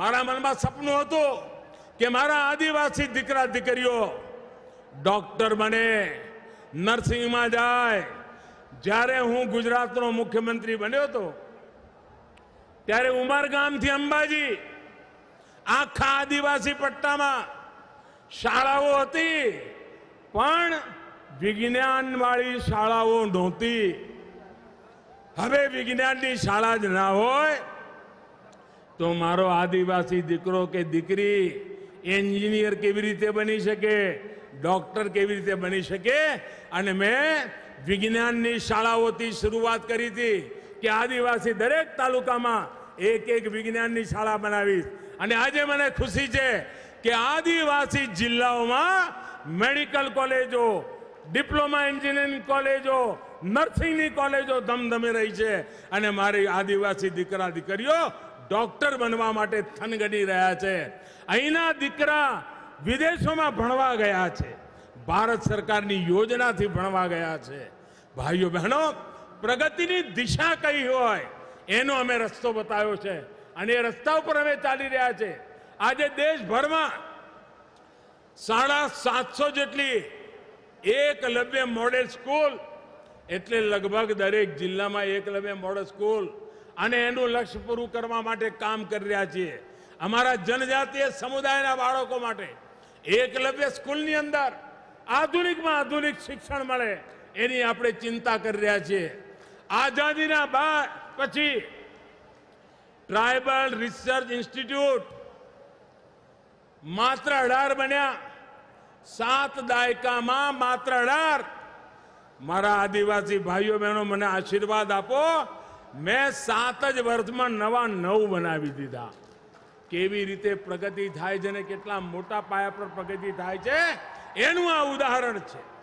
मारा मन में सपनू हतु के मारा आदिवासी दीकरा दीकरीओ डॉक्टर बने, नर्सिंग में जाए। ज्यारे हूँ गुजरात नो मुख्यमंत्री बन्यो तो त्यारे उमरगाम थी अंबाजी आखा आदिवासी पट्टा में शालाओ हती पण विज्ञान वाली शालाओ नहोती। हवे विज्ञान की शाला ज ना होय तो मारो आदिवासी दीकरो के दीकरी एंजीनियर केवी रीते बनी सके, डॉक्टर केवी रीते बनी सके। अने मैं विज्ञान की शालाओं की शुरुआत करी थी कि आदिवासी दरेक तालुका में एक एक विज्ञान की शाला बनावी। अने आजे मने खुशी है कि आदिवासी जिल्लाओं में मेडिकल कॉलेजों, डिप्लॉमा इंजीनियरिंग कॉलेजों, नर्सिंग कॉलेजों धमधमी रही है अने मारी आदिवासी दीकरा दीकरीओ डॉक्टर बनवा माटे थनगनी रहा है। अहीना दीकरा विदेशों में भणवा गया है, भारत सरकार की योजना थी भणवा गया है। भाइयों बहनों, प्रगति की दिशा कई होय एनो अमे रस्तो बतायो छे अने ए रस्ता पर अमे चाली रह्या छे। आज देशभर में 750 जेटली एकलव्य मॉडल स्कूल एटले लगभग दरेक जिल्ला में एकलव्य मॉडल स्कूल अने एनु लक्ष्य पूरु करवा माटे काम करी रह्या छीए। अमारा जनजातीय समुदायना बाळको माटे एकलव्य स्कूलनी अंदर आधुनिक में आधुनिक शिक्षण मळे एनी आपणे चिंता करी रह्या छीए। आजादी ना बाद पछी ट्राइबल रिसर्च इंस्टीट्यूट मात्र 18 बन्या। 7 દાયકા में मात्र 18। मारा आदिवासी भाईओ बहनों मने आशीर्वाद आपो, मैं 7 જ વર્ષ में नवा 9 बनावी दीधा। केवी रीते प्रगति थाय छे ने केटला मोटा पाया पर प्रगति थाय छे एनुं आ उदाहरण छे।